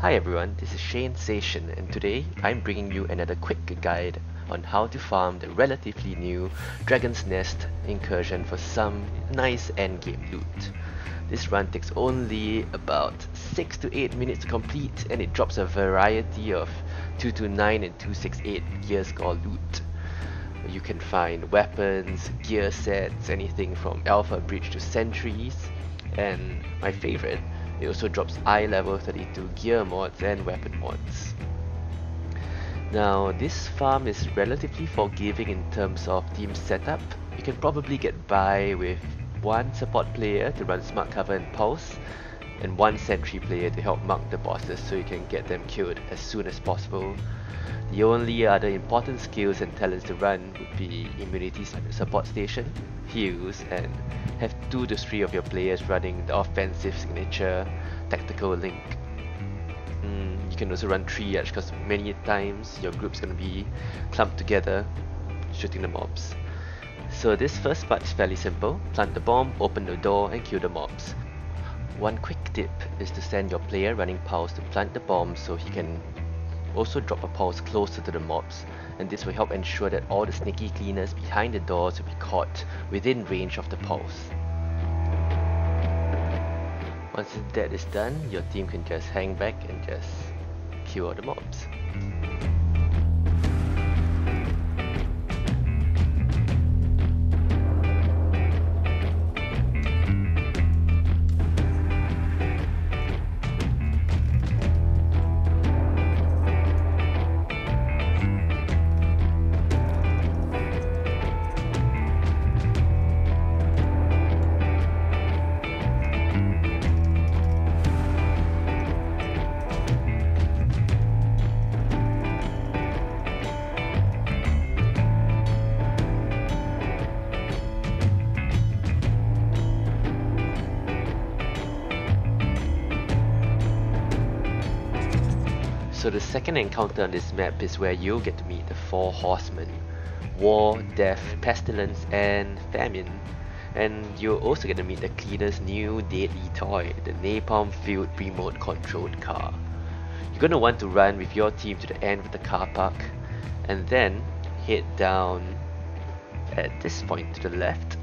Hi everyone, this is Shansation, and today I'm bringing you another quick guide on how to farm the relatively new Dragon's Nest Incursion for some nice endgame loot. This run takes only about 6 to 8 minutes to complete, and it drops a variety of 229 and 268 gear score loot. You can find weapons, gear sets, anything from Alpha Bridge to sentries, and my favorite, it also drops eye level 32 gear mods and weapon mods. Now, this farm is relatively forgiving in terms of team setup. You can probably get by with one support player to run smart cover and pulse, and one sentry player to help mark the bosses so you can get them killed as soon as possible. The only other important skills and talents to run would be immunity support station, heals, and have 2 to 3 of your players running the offensive signature tactical link. You can also run triage because many times your group's gonna be clumped together shooting the mobs. So this first part is fairly simple: plant the bomb, open the door, and kill the mobs. One quick tip is to send your player running pulse to plant the bomb so he can also drop a pulse closer to the mobs, and this will help ensure that all the sneaky cleaners behind the doors will be caught within range of the pulse. Once that is done, your team can just hang back and just kill all the mobs. So the second encounter on this map is where you'll get to meet the 4 horsemen: War, Death, Pestilence, and Famine. And you'll also get to meet the cleaner's new deadly toy, the napalm-filled remote-controlled car. You're going to want to run with your team to the end of the car park, and then head down at this point to the left.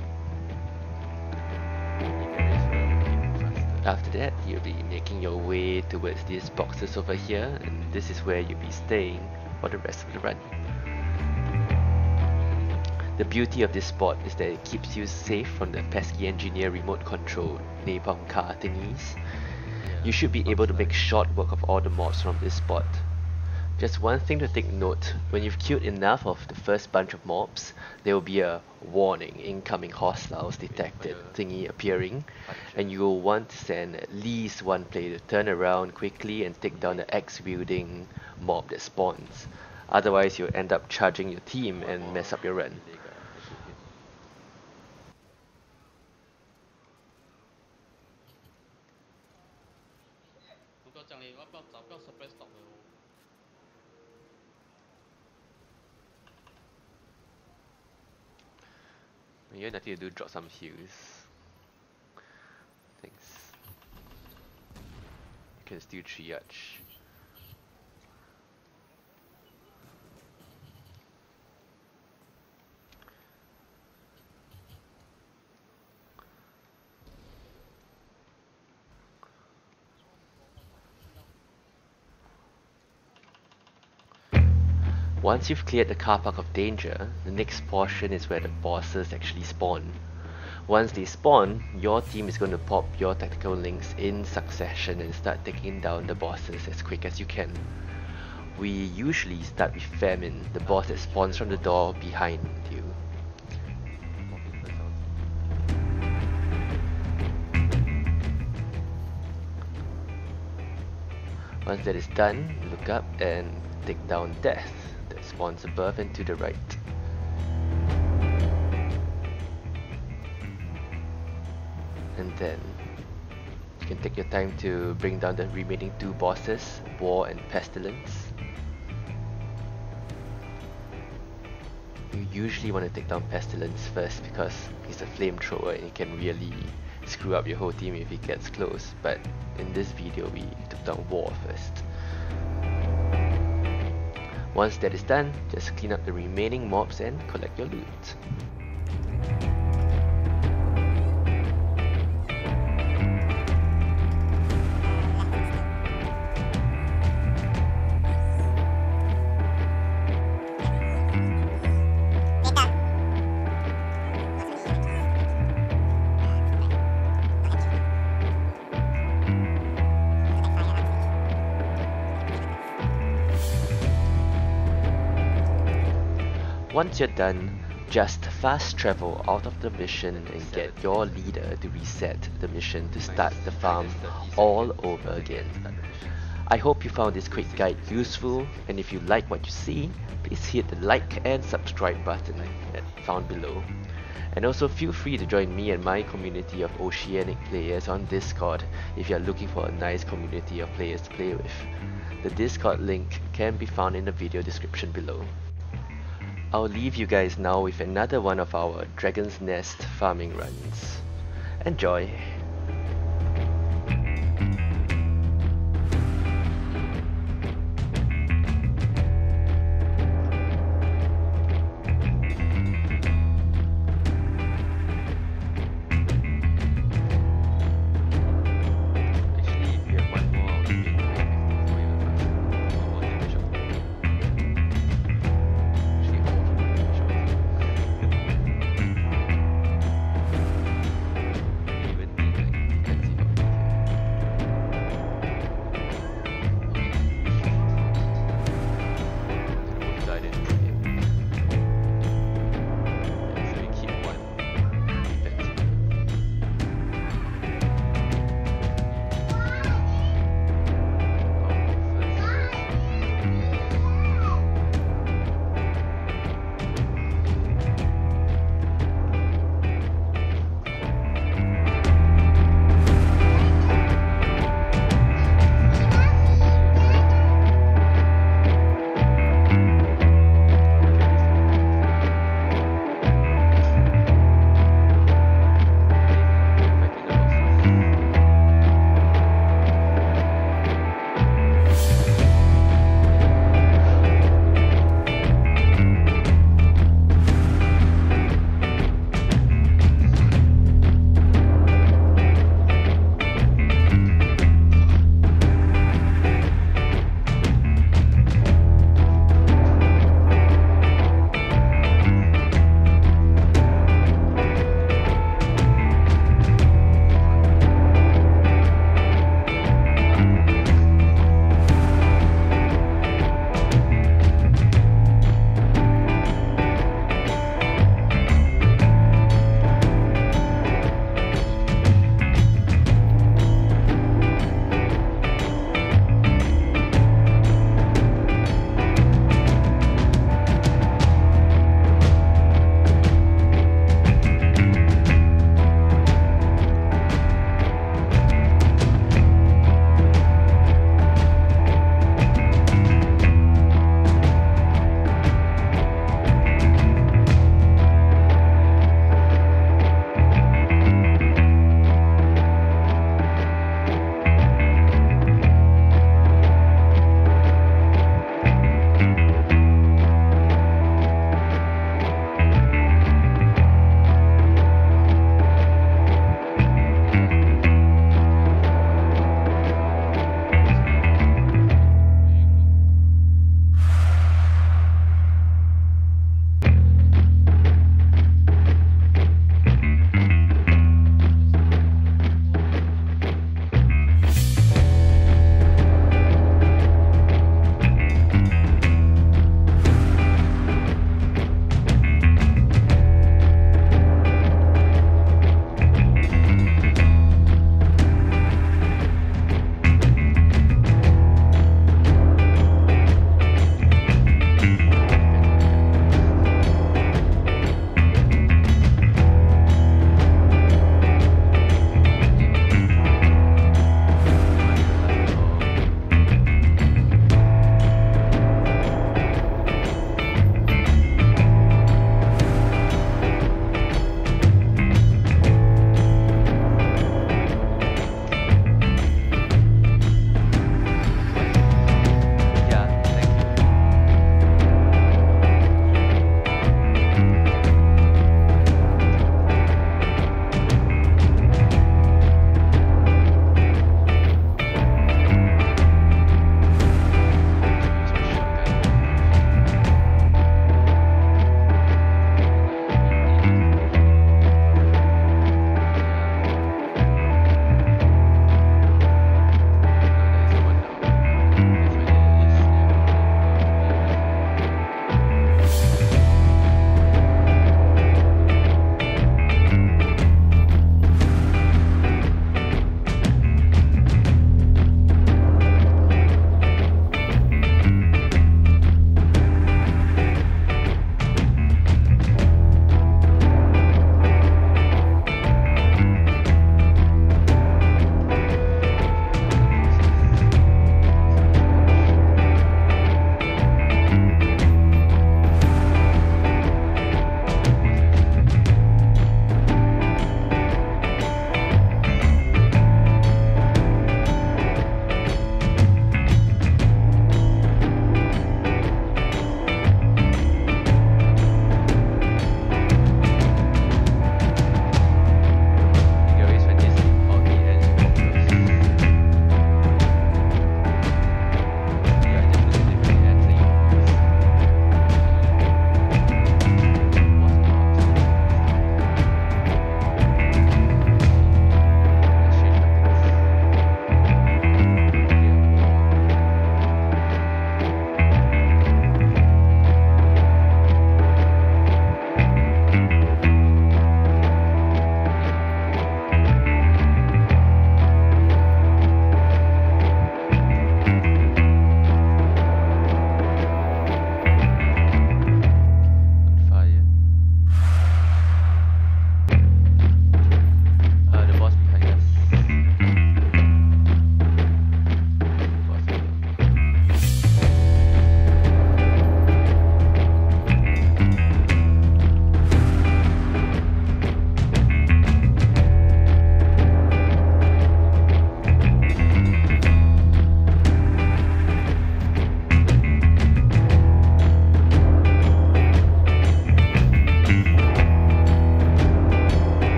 After that, you'll be making your way towards these boxes over here, and this is where you'll be staying for the rest of the run. The beauty of this spot is that it keeps you safe from the pesky engineer remote control napalm car thingies. You should be able to make short work of all the mobs from this spot. Just one thing to take note: when you've killed enough of the first bunch of mobs, there will be a warning "incoming hostiles detected" thingy appearing, and you will want to send at least one player to turn around quickly and take down the axe-wielding mob that spawns. Otherwise, you'll end up charging your team and mess up your run. You have nothing to do, drop some heals. Thanks. You can still triage. Once you've cleared the car park of danger, the next portion is where the bosses actually spawn. Once they spawn, your team is going to pop your tactical links in succession and start taking down the bosses as quick as you can. We usually start with Famine, the boss that spawns from the door behind you. Once that is done, look up and take down Death, that spawns above and to the right. And then you can take your time to bring down the remaining 2 bosses, War and Pestilence. You usually want to take down Pestilence first because he's a flamethrower and he can really screw up your whole team if he gets close, but in this video we took down War first. Once that is done, just clean up the remaining mobs and collect your loot. Once you're done, just fast travel out of the mission and get your leader to reset the mission to start the farm all over again. I hope you found this quick guide useful, and if you like what you see, please hit the like and subscribe button found below. And also feel free to join me and my community of Oceanic players on Discord if you're looking for a nice community of players to play with. The Discord link can be found in the video description below. I'll leave you guys now with another one of our Dragon's Nest farming runs. Enjoy!